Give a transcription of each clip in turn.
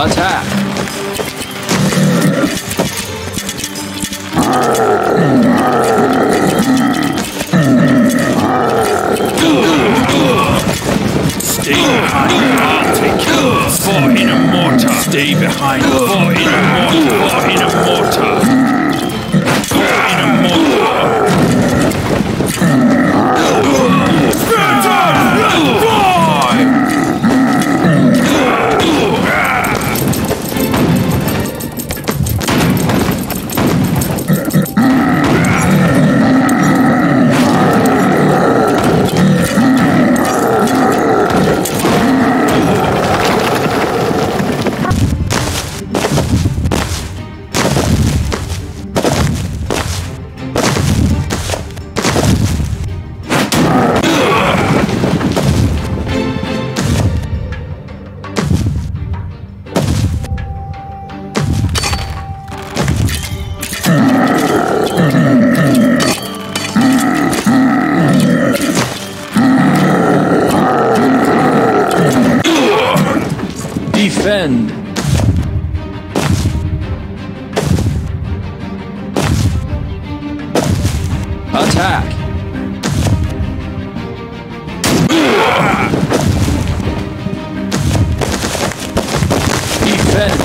Attack! Stay behind, I'll take you. Fall in a mortar. Stay behind, fall in a mortar. Fall in a mortar. Fall in a mortar. Stand up, red defend. Attack. Defend.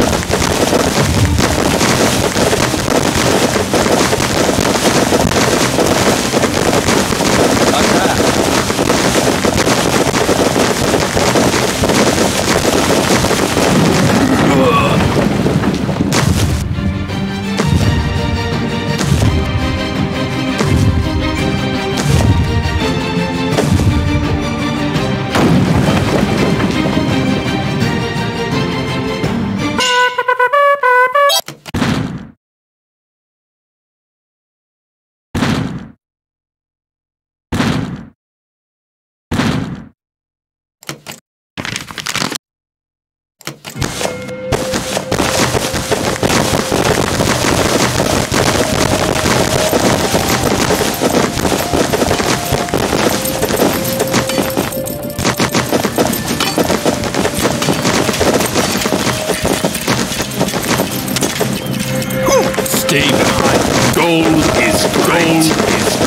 Stay behind. Gold is gold. Is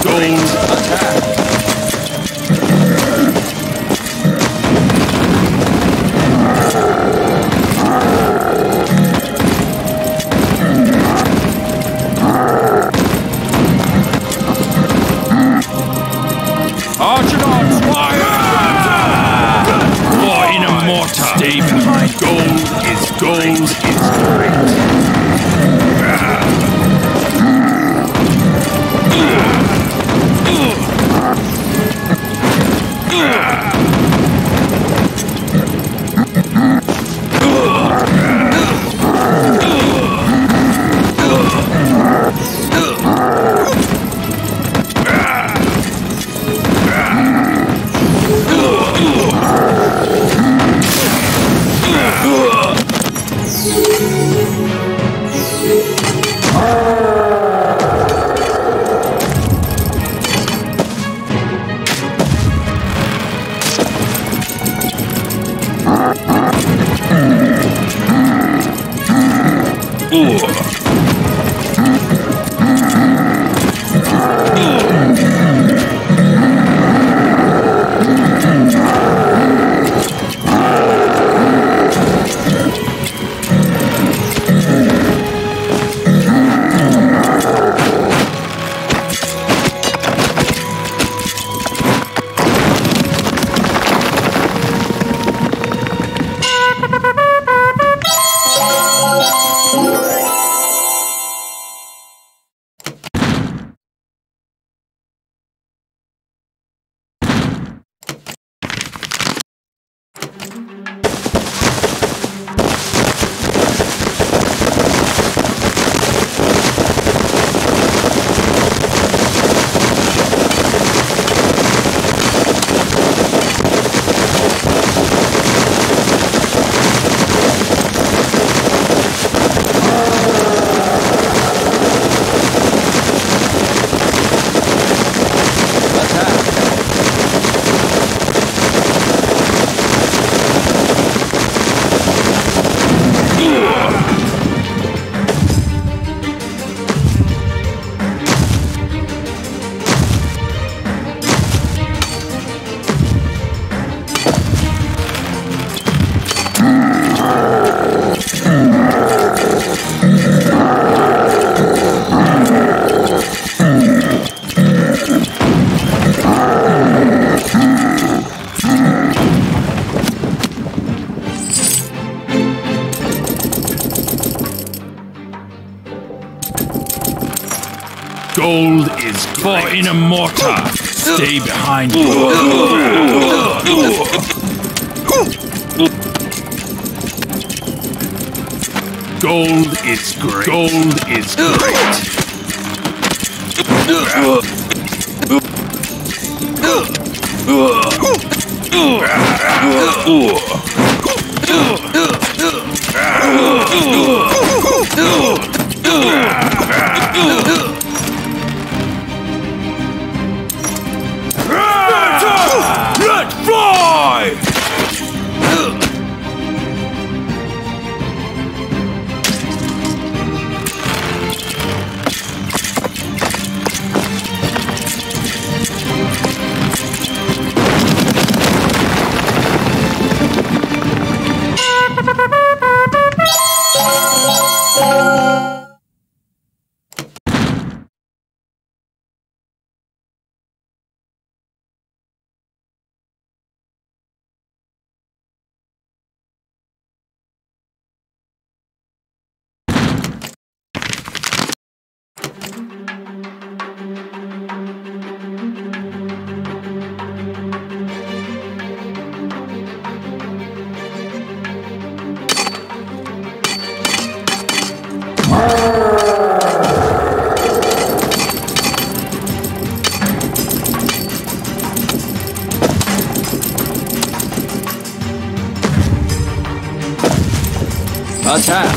gold. Attack. Archonauts, fire! More in a mortar. Stay behind. Gold. Is great. is great. For in a mortar, stay behind you. Gold is great. Gold is great. Attack!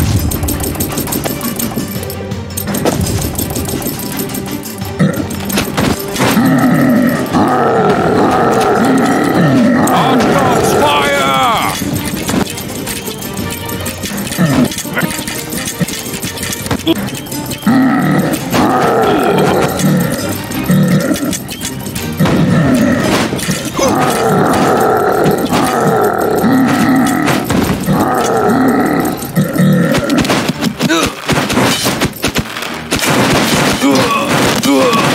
Ugh!